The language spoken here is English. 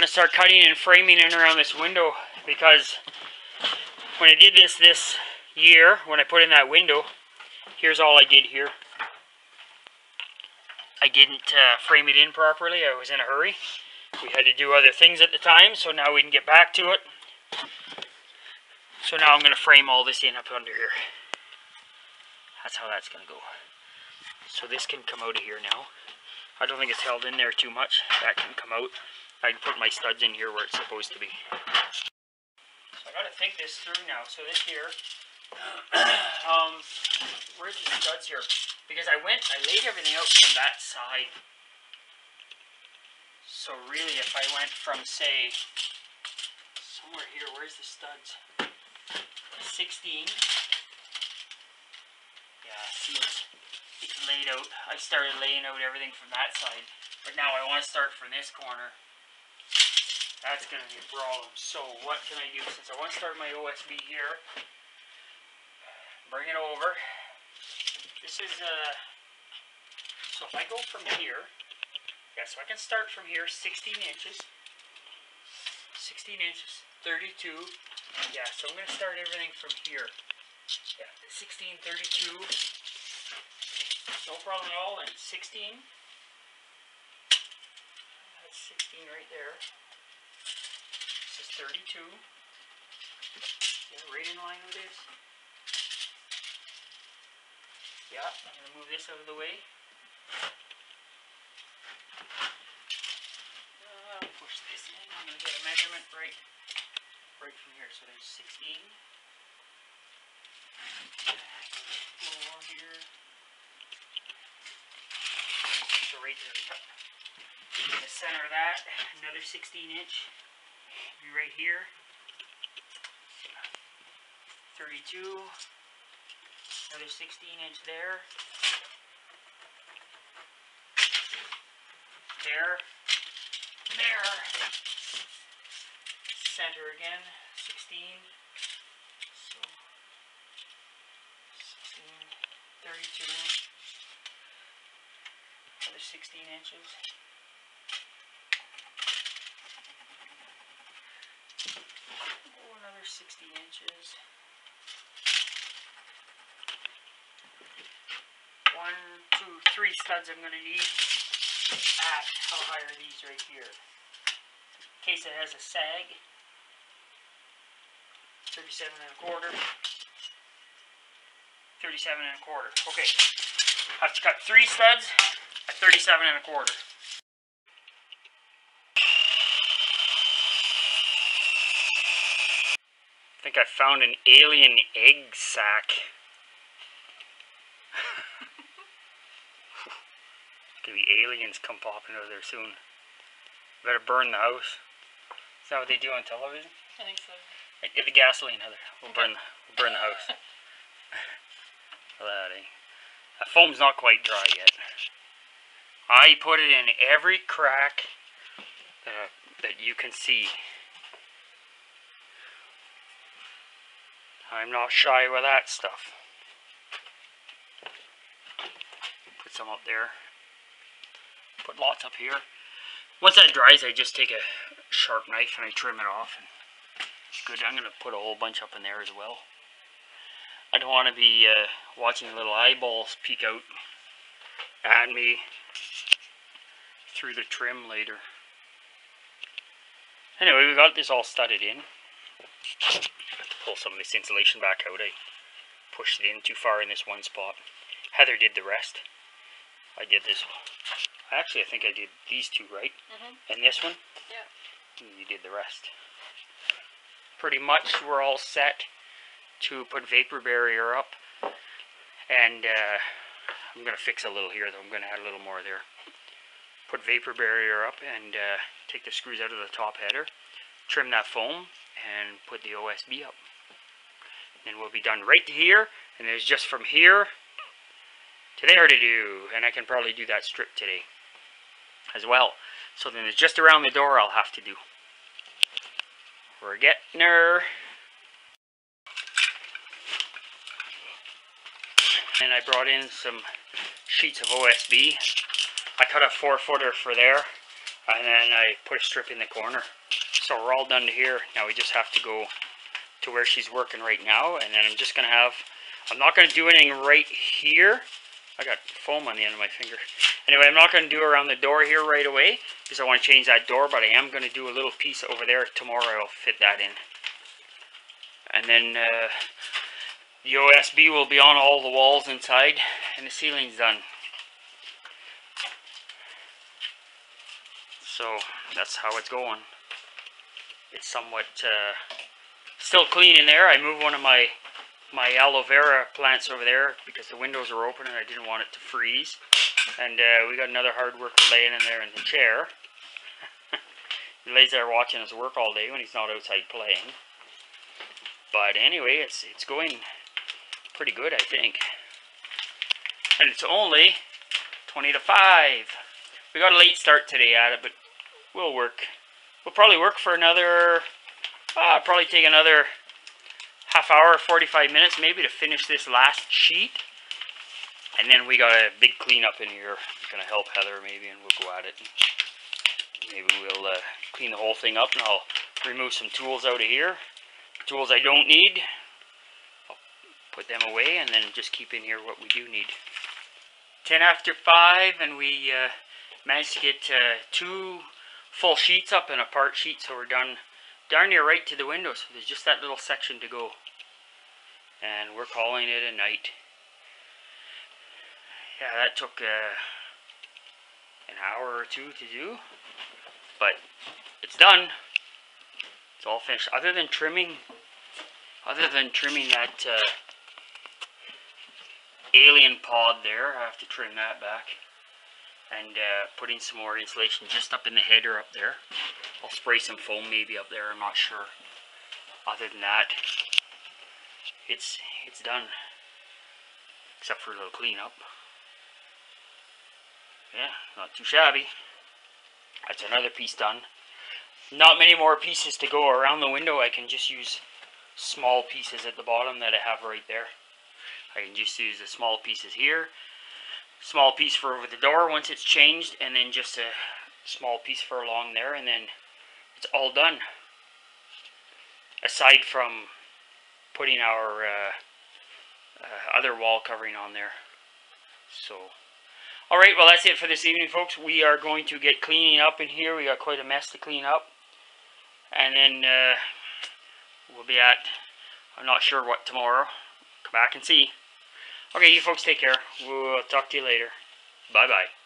going to start cutting and framing in around this window, because when I did this year, when I put in that window, here's all I did here. I didn't frame it in properly. I was in a hurry. We had to do other things at the time, so now we can get back to it. So now I'm going to frame all this in up under here. That's how that's going to go. So this can come out of here now. I don't think it's held in there too much. That can come out. I can put my studs in here where it's supposed to be. So I gotta think this through now. So this here, where's the studs here? Because I laid everything out from that side. So really, if I went from, say, somewhere here, where's the studs? 16. Yeah, see, it's laid out. I started laying out everything from that side, but now I want to start from this corner. That's going to be a problem. So what can I do? Since I want to start my OSB here, bring it over. This is, so if I go from here, yeah, so I can start from here, 16 inches, 16 inches, 32, yeah, so I'm going to start everything from here, yeah, 16, 32, no problem at all, and 16, that's 16 right there. 32, yeah, right in line with this. Yeah, I'm going to move this out of the way. Push this in. I'm going to get a measurement right from here. So there's 16. Go here. So right there. Yep. In the center of that, another 16-inch. Be right here, 32, another 16-inch there, there, center again, 16, so 16, 32, another 16 inches. Another 60 inches. 1, 2, 3 studs I'm going to need. How high are these right here? In case it has a sag. 37 1/4. 37 1/4. Okay. I have to cut 3 studs at 37 1/4. I think I found an alien egg sack. Could be aliens come popping out of there soon. Better burn the house. Is that what they do on television? I think so. Get the gasoline, Heather. We'll burn the house. That foam's not quite dry yet. I put it in every crack that you can see. I'm not shy with that stuff. Put some up there. Put lots up here. Once that dries, I just take a sharp knife and I trim it off. And it's good. I'm going to put a whole bunch up in there as well. I don't want to be watching little eyeballs peek out at me through the trim later. Anyway, we got this all studded in. Pull some of this insulation back out. I pushed it in too far in this one spot. Heather did the rest. I did this one. Actually, I think I did these 2, right? Mm-hmm. And this one? Yeah. And you did the rest. Pretty much we're all set to put vapor barrier up. And I'm going to fix a little here, though. I'm going to add a little more there. Put vapor barrier up and take the screws out of the top header. Trim that foam and put the OSB up. Then we'll be done right to here, and there's just from here to there to do, and I can probably do that strip today as well. So then it's just around the door I'll have to do. We're getting her. And I brought in some sheets of OSB. I cut a 4-footer for there. and then I put a strip in the corner. So we're all done to here. Now we just have to go to where she's working right now, and then I'm just gonna have, I'm not gonna do anything right here. I got foam on the end of my finger. Anyway, I'm not gonna do around the door here right away because I want to change that door, but I am gonna do a little piece over there. Tomorrow I'll fit that in. And then the OSB will be on all the walls inside, and the ceiling's done. So that's how it's going. It's somewhat still clean in there. I moved one of my aloe vera plants over there because the windows were open and I didn't want it to freeze. And we got another hard worker laying in there in the chair. He lays there watching us work all day when he's not outside playing. But anyway, it's going pretty good, I think. And it's only 20 to 5. We got a late start today at it, but we'll work. We'll probably work for another, probably take another half hour, 45 minutes maybe to finish this last sheet. And then we got a big cleanup in here. I'm gonna help Heather maybe, and we'll go at it. Maybe we'll clean the whole thing up, and I'll remove some tools out of here. Tools I don't need, I'll put them away, and then just keep in here what we do need. 10 after 5, and we managed to get 2 full sheets up and a part sheet, so we're done darn near right to the window. So there's just that little section to go, and we're calling it a night. Yeah, that took an hour or two to do, but it's done. It's all finished, other than trimming that alien pod there. I have to trim that back, and put in some more insulation just up in the header up there. I'll spray some foam maybe up there, I'm not sure. Other than that, it's done, except for a little cleanup. Yeah, not too shabby. That's another piece done. Not many more pieces to go around the window. I can just use small pieces at the bottom that I have right there. I can just use the small pieces here, small piece for over the door once it's changed, and then just a small piece for along there, and then it's all done. Aside from putting our other wall covering on there. So alright, well that's it for this evening, folks. We are going to get cleaning up in here. We got quite a mess to clean up. And then we'll be at, I'm not sure what tomorrow. Come back and see. Okay, you folks take care. We'll talk to you later. Bye-bye.